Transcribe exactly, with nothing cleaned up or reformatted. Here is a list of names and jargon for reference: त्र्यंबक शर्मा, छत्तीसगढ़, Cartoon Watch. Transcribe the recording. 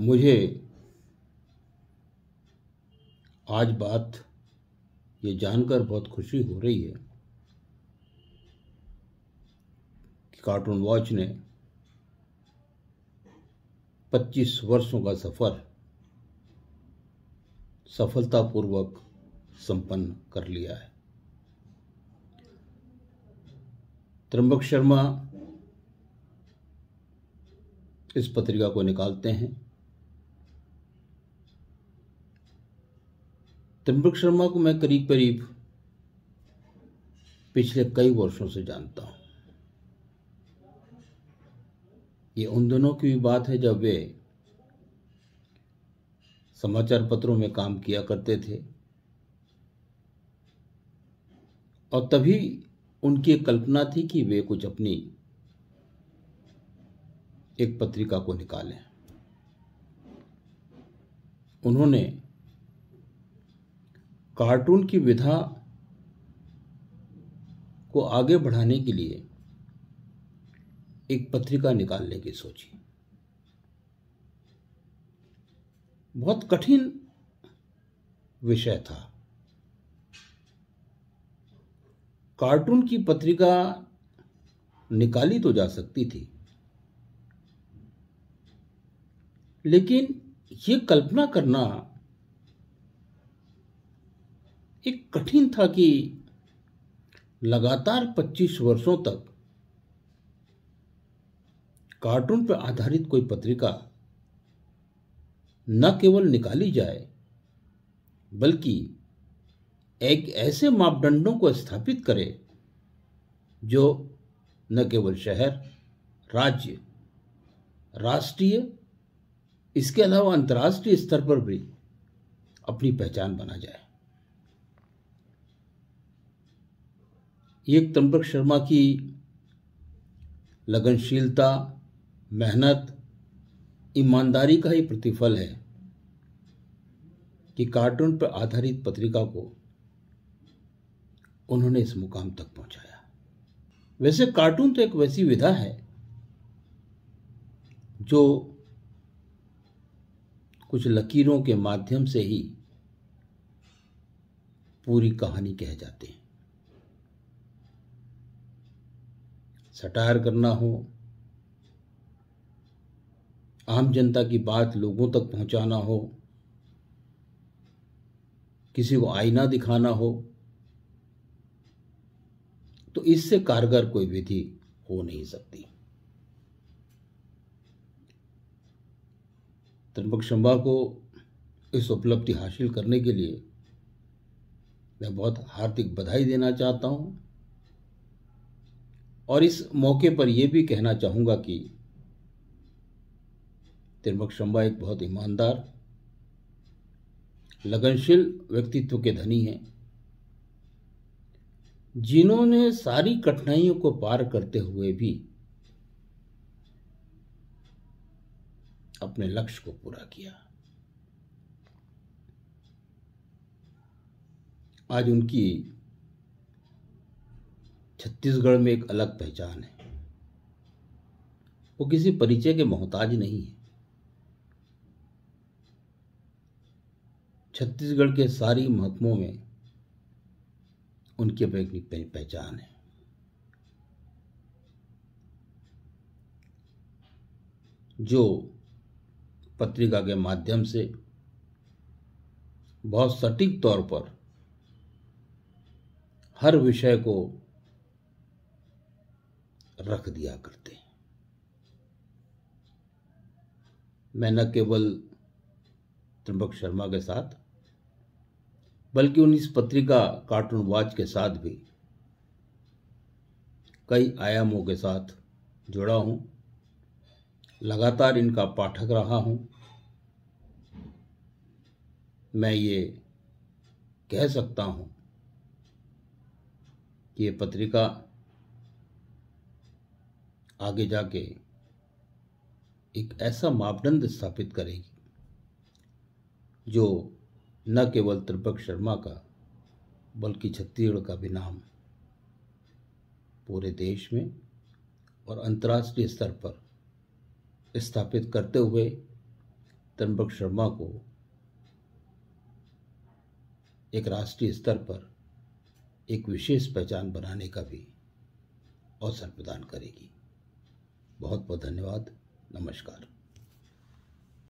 मुझे आज बात ये जानकर बहुत खुशी हो रही है कि कार्टून वॉच ने पच्चीस वर्षों का सफ़र सफलतापूर्वक संपन्न कर लिया है। त्र्यंबक शर्मा इस पत्रिका को निकालते हैं। त्र्यंबक शर्मा को मैं करीब करीब पिछले कई वर्षों से जानता हूँ। ये उन दिनों की भी बात है जब वे समाचार पत्रों में काम किया करते थे और तभी उनकी एक कल्पना थी कि वे कुछ अपनी एक पत्रिका को निकालें। उन्होंने कार्टून की विधा को आगे बढ़ाने के लिए एक पत्रिका निकालने की सोची। बहुत कठिन विषय था। कार्टून की पत्रिका निकाली तो जा सकती थी, लेकिन ये कल्पना करना एक कठिन था कि लगातार पच्चीस वर्षों तक कार्टून पर आधारित कोई पत्रिका न केवल निकाली जाए बल्कि एक ऐसे मापदंडों को स्थापित करे जो न केवल शहर, राज्य, राष्ट्रीय, इसके अलावा अंतर्राष्ट्रीय स्तर पर भी अपनी पहचान बना जाए। ये त्र्यंबक शर्मा की लगनशीलता, मेहनत, ईमानदारी का ही प्रतिफल है कि कार्टून पर आधारित पत्रिका को उन्होंने इस मुकाम तक पहुंचाया। वैसे कार्टून तो एक वैसी विधा है जो कुछ लकीरों के माध्यम से ही पूरी कहानी कह जाते हैं। सटायर करना हो, आम जनता की बात लोगों तक पहुंचाना हो, किसी को आईना दिखाना हो, तो इससे कारगर कोई विधि हो नहीं सकती। त्र्यंबक शर्मा को इस उपलब्धि हासिल करने के लिए मैं बहुत हार्दिक बधाई देना चाहता हूं और इस मौके पर यह भी कहना चाहूँगा कि त्र्यंबक शर्मा एक बहुत ईमानदार, लगनशील व्यक्तित्व के धनी हैं, जिन्होंने सारी कठिनाइयों को पार करते हुए भी अपने लक्ष्य को पूरा किया। आज उनकी छत्तीसगढ़ में एक अलग पहचान है। वो किसी परिचय के मोहताज नहीं है। छत्तीसगढ़ के सारी महकमों में उनकी अपनी पहचान है। जो पत्रिका के माध्यम से बहुत सटीक तौर पर हर विषय को रख दिया करते हैं। मैं न केवल त्र्यंबक शर्मा के साथ बल्कि उन इस पत्रिका कार्टून वॉच के साथ भी कई आयामों के साथ जुड़ा हूँ, लगातार इनका पाठक रहा हूँ। मैं ये कह सकता हूँ कि ये पत्रिका आगे जाके एक ऐसा मापदंड स्थापित करेगी जो न केवल त्र्यंबक शर्मा का बल्कि छत्तीसगढ़ का भी नाम पूरे देश में और अंतर्राष्ट्रीय स्तर पर स्थापित करते हुए त्र्यंबक शर्मा को एक राष्ट्रीय स्तर पर एक विशेष पहचान बनाने का भी अवसर प्रदान करेगी। बहुत बहुत धन्यवाद। नमस्कार।